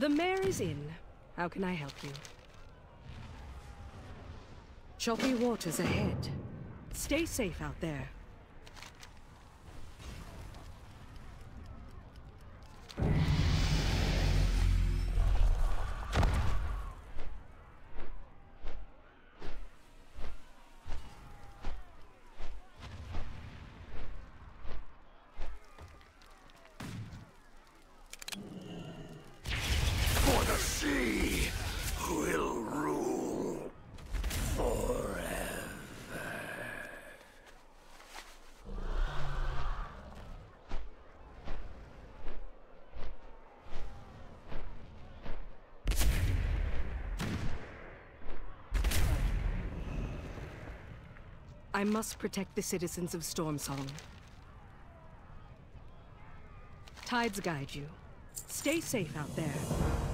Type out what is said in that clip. The mayor is in. How can I help you? Choppy waters ahead. Stay safe out there. I must protect the citizens of Stormsong. Tides guide you. Stay safe out there.